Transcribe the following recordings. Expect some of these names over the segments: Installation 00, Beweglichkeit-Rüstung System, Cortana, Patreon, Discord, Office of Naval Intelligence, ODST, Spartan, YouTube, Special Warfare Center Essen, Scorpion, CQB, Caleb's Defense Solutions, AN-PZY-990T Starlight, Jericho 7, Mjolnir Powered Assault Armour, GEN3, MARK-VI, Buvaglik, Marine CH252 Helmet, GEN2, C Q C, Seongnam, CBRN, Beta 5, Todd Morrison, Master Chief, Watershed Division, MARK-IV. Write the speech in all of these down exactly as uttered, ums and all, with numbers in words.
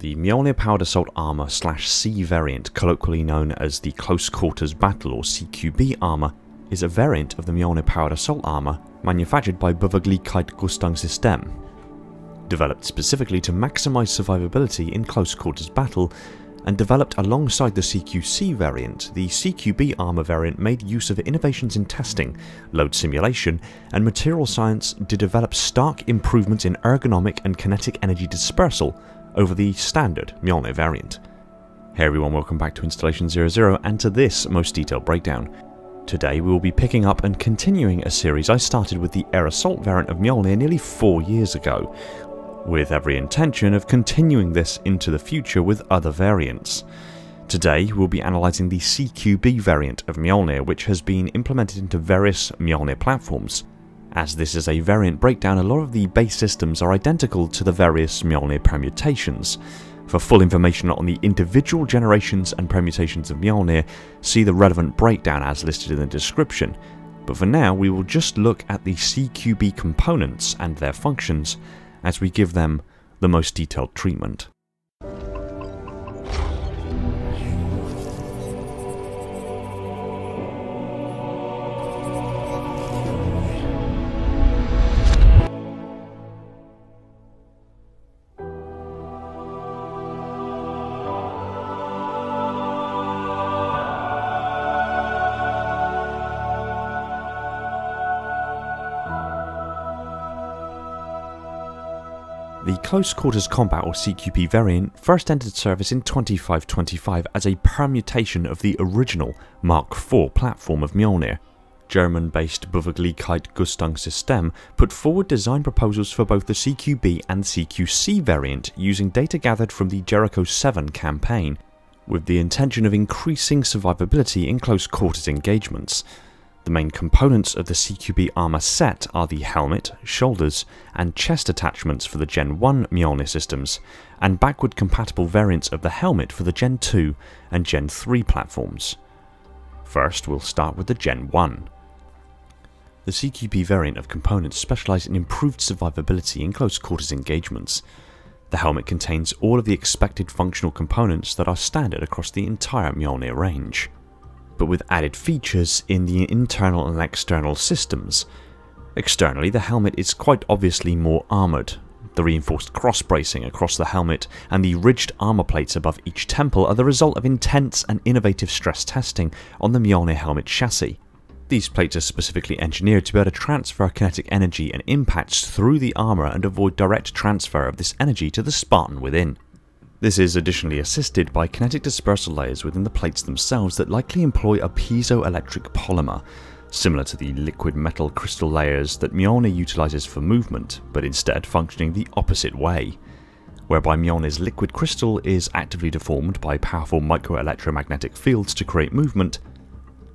The Mjolnir Powered Assault Armour slash C variant, colloquially known as the Close Quarters Battle or C Q B armour, is a variant of the Mjolnir Powered Assault Armour manufactured by Beweglichkeit-Rüstung System, developed specifically to maximise survivability in close quarters battle, and developed alongside the C Q C variant. The C Q B armour variant made use of innovations in testing, load simulation, and material science to develop stark improvements in ergonomic and kinetic energy dispersal over the standard Mjolnir variant. Hey everyone, welcome back to Installation zero zero and to this most detailed breakdown. Today we will be picking up and continuing a series I started with the Air Assault variant of Mjolnir nearly four years ago, with every intention of continuing this into the future with other variants. Today we'll be analysing the C Q B variant of Mjolnir, which has been implemented into various Mjolnir platforms. As this is a variant breakdown, a lot of the base systems are identical to the various Mjolnir permutations. For full information on the individual generations and permutations of Mjolnir, see the relevant breakdown as listed in the description. But for now we will just look at the C Q B components and their functions, as we give them the most detailed treatment. The Close Quarters Combat or C Q B variant first entered service in twenty-five twenty-five as a permutation of the original Mark four platform of Mjolnir. German-based Beweglichkeit-Rüstung System put forward design proposals for both the C Q B and C Q C variant using data gathered from the Jericho seven campaign, with the intention of increasing survivability in close quarters engagements. The main components of the C Q B armour set are the helmet, shoulders and chest attachments for the Gen one Mjolnir systems, and backward compatible variants of the helmet for the Gen two and Gen three platforms. First we'll start with the Gen one. The C Q B variant of components specialise in improved survivability in close quarters engagements. The helmet contains all of the expected functional components that are standard across the entire Mjolnir range, but with added features in the internal and external systems. Externally, the helmet is quite obviously more armoured. The reinforced cross bracing across the helmet and the ridged armour plates above each temple are the result of intense and innovative stress testing on the Mjolnir helmet chassis. These plates are specifically engineered to be able to transfer kinetic energy and impacts through the armour and avoid direct transfer of this energy to the Spartan within. This is additionally assisted by kinetic dispersal layers within the plates themselves that likely employ a piezoelectric polymer, similar to the liquid metal crystal layers that Mjolnir utilises for movement, but instead functioning the opposite way, whereby Mjolnir's liquid crystal is actively deformed by powerful microelectromagnetic fields to create movement.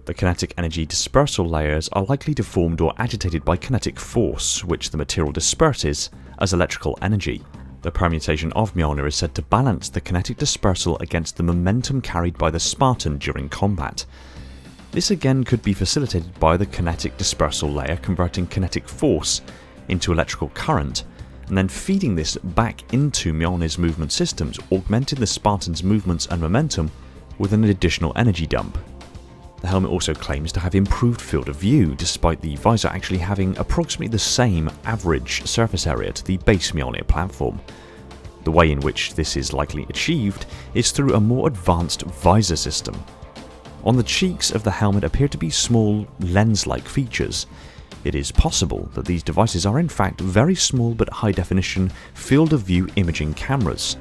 The kinetic energy dispersal layers are likely deformed or agitated by kinetic force, which the material disperses as electrical energy. The permutation of Mjolnir is said to balance the kinetic dispersal against the momentum carried by the Spartan during combat. This again could be facilitated by the kinetic dispersal layer converting kinetic force into electrical current, and then feeding this back into Mjolnir's movement systems, augmenting the Spartan's movements and momentum with an additional energy dump. The helmet also claims to have improved field of view, despite the visor actually having approximately the same average surface area to the base Mjolnir platform. The way in which this is likely achieved is through a more advanced visor system. On the cheeks of the helmet appear to be small, lens-like features. It is possible that these devices are in fact very small but high-definition field-of-view imaging cameras.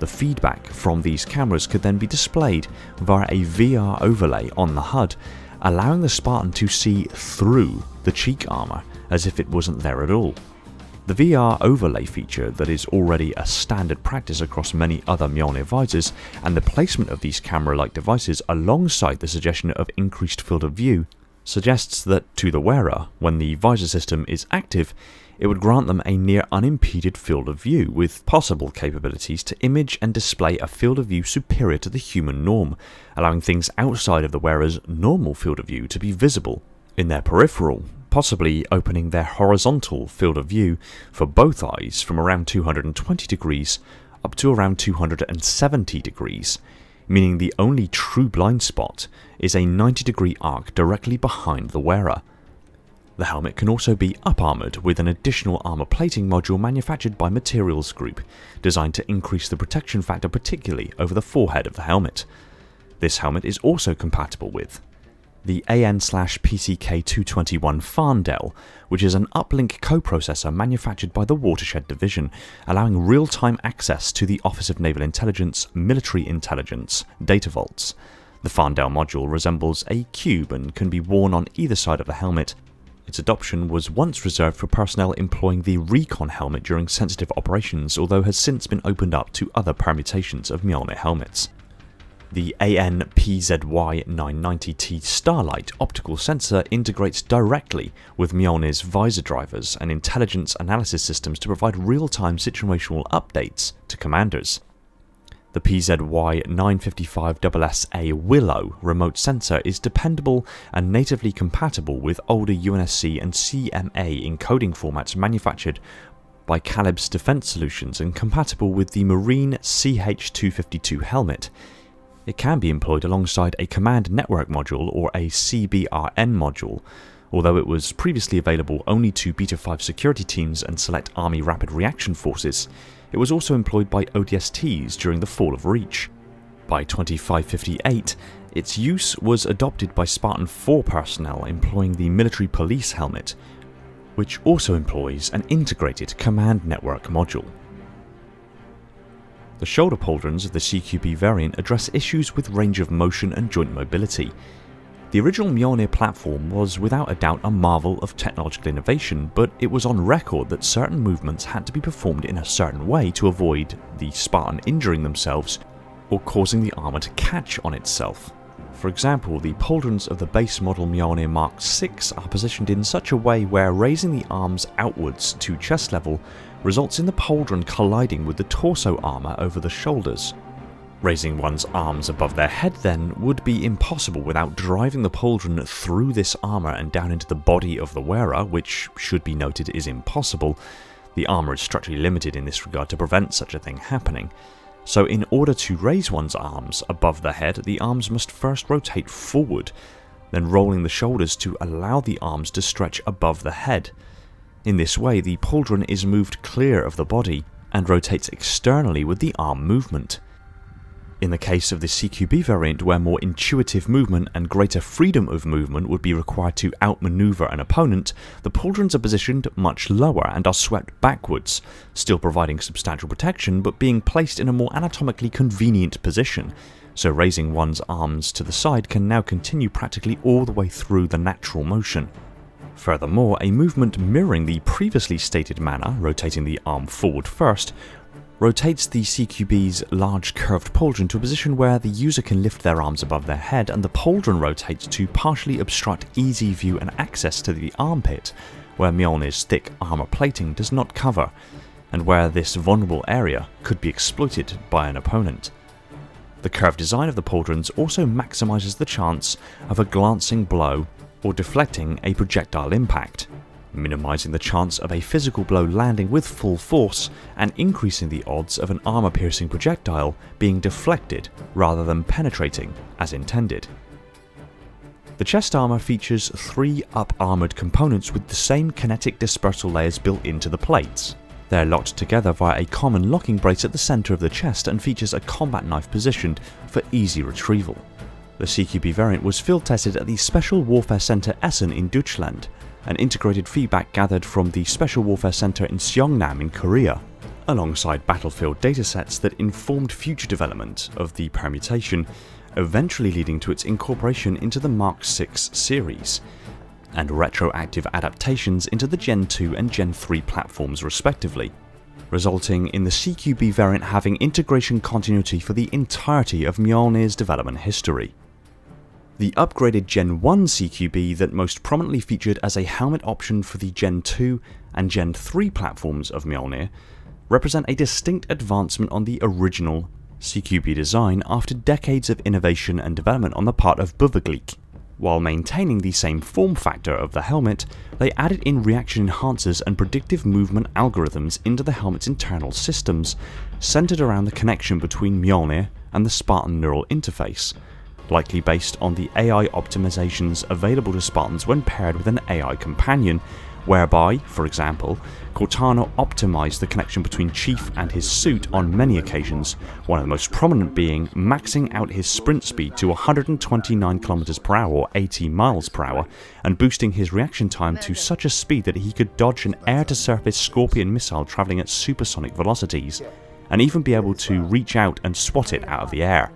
The feedback from these cameras could then be displayed via a V R overlay on the H U D, allowing the Spartan to see through the cheek armour as if it wasn't there at all. The V R overlay feature that is already a standard practice across many other Mjolnir visors, and the placement of these camera-like devices alongside the suggestion of increased field of view, suggests that to the wearer, when the visor system is active, it would grant them a near unimpeded field of view, with possible capabilities to image and display a field of view superior to the human norm, allowing things outside of the wearer's normal field of view to be visible in their peripheral, possibly opening their horizontal field of view for both eyes from around two hundred twenty degrees up to around two hundred seventy degrees, meaning the only true blind spot is a ninety degree arc directly behind the wearer. The helmet can also be up-armoured with an additional armour plating module manufactured by Materials Group, designed to increase the protection factor particularly over the forehead of the helmet. This helmet is also compatible with the A N P C K two twenty-one Fardel, which is an uplink coprocessor manufactured by the Watershed Division, allowing real-time access to the Office of Naval Intelligence military intelligence data vaults. The Fardel module resembles a cube and can be worn on either side of the helmet. Its adoption was once reserved for personnel employing the Recon helmet during sensitive operations, although has since been opened up to other permutations of Mjolnir helmets. The A N P Z Y nine ninety T Starlight optical sensor integrates directly with Mjolnir's visor drivers and intelligence analysis systems to provide real-time situational updates to commanders. The P Z Y nine five five W S A Willow remote sensor is dependable and natively compatible with older U N S C and C M A encoding formats manufactured by Caleb's Defense Solutions and compatible with the Marine C H two fifty-two Helmet. It can be employed alongside a Command Network Module or a C B R N module, although it was previously available only to Beta five security teams and select Army Rapid Reaction Forces. It was also employed by O D S Ts during the fall of Reach. By twenty-five fifty-eight, its use was adopted by Spartan four personnel employing the Military Police Helmet, which also employs an integrated Command Network Module. The shoulder pauldrons of the C Q B variant address issues with range of motion and joint mobility. The original Mjolnir platform was without a doubt a marvel of technological innovation, but it was on record that certain movements had to be performed in a certain way to avoid the Spartan injuring themselves or causing the armour to catch on itself. For example, the pauldrons of the base model Mjolnir Mark six are positioned in such a way where raising the arms outwards to chest level results in the pauldron colliding with the torso armour over the shoulders. Raising one's arms above their head then would be impossible without driving the pauldron through this armour and down into the body of the wearer, which should be noted is impossible. The armour is structurally limited in this regard to prevent such a thing happening. So in order to raise one's arms above the head, the arms must first rotate forward, then rolling the shoulders to allow the arms to stretch above the head. In this way, the pauldron is moved clear of the body and rotates externally with the arm movement. In the case of the C Q B variant, where more intuitive movement and greater freedom of movement would be required to outmaneuver an opponent, the pauldrons are positioned much lower and are swept backwards, still providing substantial protection but being placed in a more anatomically convenient position, so raising one's arms to the side can now continue practically all the way through the natural motion. Furthermore, a movement mirroring the previously stated manner, rotating the arm forward first, rotates the C Q B's large curved pauldron to a position where the user can lift their arms above their head, and the pauldron rotates to partially obstruct easy view and access to the armpit, where Mjolnir's thick armour plating does not cover, and where this vulnerable area could be exploited by an opponent. The curved design of the pauldrons also maximises the chance of a glancing blow or deflecting a projectile impact, minimising the chance of a physical blow landing with full force and increasing the odds of an armour-piercing projectile being deflected rather than penetrating as intended. The chest armour features three up-armoured components with the same kinetic dispersal layers built into the plates. They are locked together via a common locking brace at the centre of the chest and features a combat knife positioned for easy retrieval. The C Q B variant was field tested at the Special Warfare Center Essen in Deutschland, and integrated feedback gathered from the Special Warfare Center in Seongnam in Korea, alongside battlefield datasets that informed future development of the permutation, eventually leading to its incorporation into the Mark six series, and retroactive adaptations into the Gen two and Gen three platforms respectively, resulting in the C Q B variant having integration continuity for the entirety of Mjolnir's development history. The upgraded Gen one C Q B that most prominently featured as a helmet option for the Gen two and Gen three platforms of Mjolnir represent a distinct advancement on the original C Q B design after decades of innovation and development on the part of Buvaglik, While maintaining the same form factor of the helmet, they added in reaction enhancers and predictive movement algorithms into the helmet's internal systems, centered around the connection between Mjolnir and the Spartan neural interface, likely based on the A I optimizations available to Spartans when paired with an A I companion, whereby, for example, Cortana optimized the connection between Chief and his suit on many occasions, one of the most prominent being maxing out his sprint speed to one hundred twenty-nine kilometers per hour or eighty miles per hour, and boosting his reaction time to such a speed that he could dodge an air-to-surface Scorpion missile traveling at supersonic velocities, and even be able to reach out and swat it out of the air.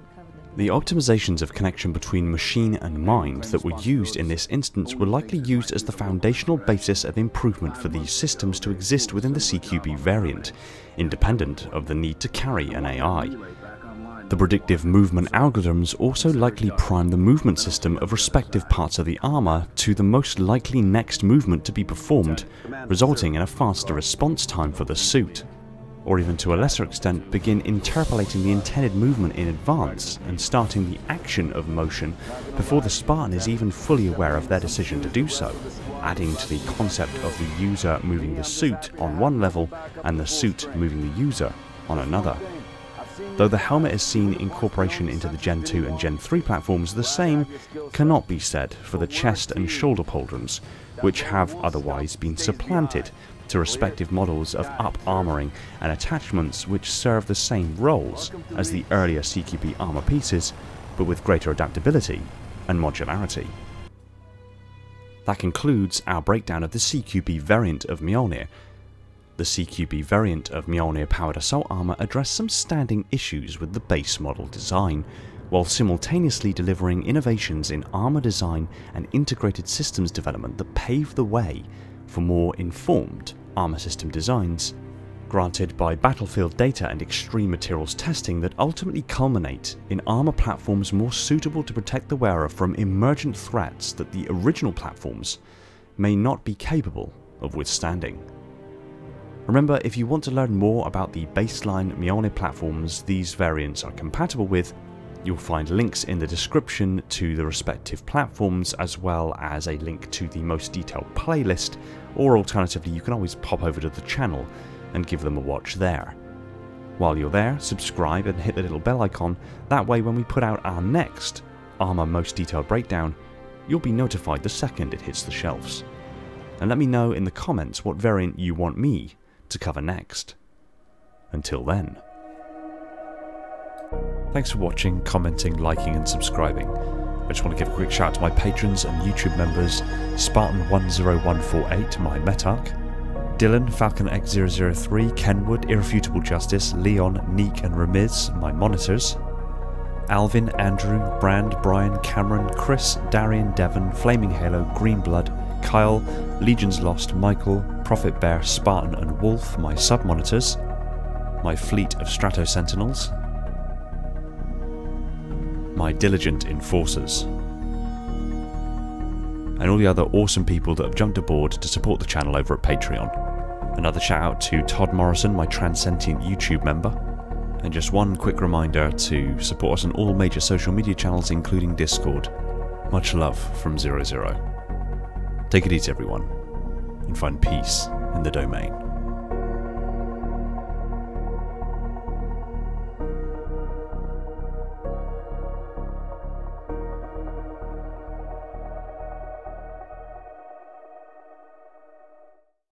The optimizations of connection between machine and mind that were used in this instance were likely used as the foundational basis of improvement for these systems to exist within the C Q B variant, independent of the need to carry an A I. The predictive movement algorithms also likely prime the movement system of respective parts of the armor to the most likely next movement to be performed, resulting in a faster response time for the suit, or even to a lesser extent begin interpolating the intended movement in advance and starting the action of motion before the Spartan is even fully aware of their decision to do so, adding to the concept of the user moving the suit on one level and the suit moving the user on another. Though the helmet is seen incorporation into the Gen two and Gen three platforms, the same cannot be said for the chest and shoulder pauldrons, which have otherwise been supplanted to respective models of up-armoring and attachments which serve the same roles as the earlier C Q B armor pieces, but with greater adaptability and modularity. That concludes our breakdown of the C Q B variant of Mjolnir. The C Q B variant of Mjolnir Powered Assault Armour addressed some standing issues with the base model design, while simultaneously delivering innovations in armour design and integrated systems development that paved the way for more informed armor system designs, granted by battlefield data and extreme materials testing that ultimately culminate in armor platforms more suitable to protect the wearer from emergent threats that the original platforms may not be capable of withstanding. Remember, if you want to learn more about the baseline Mjolnir platforms these variants are compatible with, you'll find links in the description to the respective platforms, as well as a link to the most detailed playlist, or alternatively you can always pop over to the channel and give them a watch there. While you're there, subscribe and hit the little bell icon, that way when we put out our next Armour Most Detailed Breakdown, you'll be notified the second it hits the shelves. And let me know in the comments what variant you want me to cover next. Until then. Thanks for watching, commenting, liking and subscribing. I just want to give a quick shout out to my patrons and YouTube members, Spartan one zero one four eight, my Metarch, Dylan, Falcon X zero zero three, Kenwood, Irrefutable Justice, Leon, Neek and Ramiz, my monitors, Alvin, Andrew, Brand, Brian, Cameron, Chris, Darian, Devon, Flaming Halo, Greenblood, Kyle, Legions Lost, Michael, Prophet Bear, Spartan and Wolf, my sub-monitors, my fleet of Strato Sentinels, my diligent enforcers, and all the other awesome people that have jumped aboard to support the channel over at Patreon. Another shout out to Todd Morrison, my Transcendent YouTube member, and just one quick reminder to support us on all major social media channels including Discord. Much love from Zero Zero. Take it easy everyone, and find peace in the domain.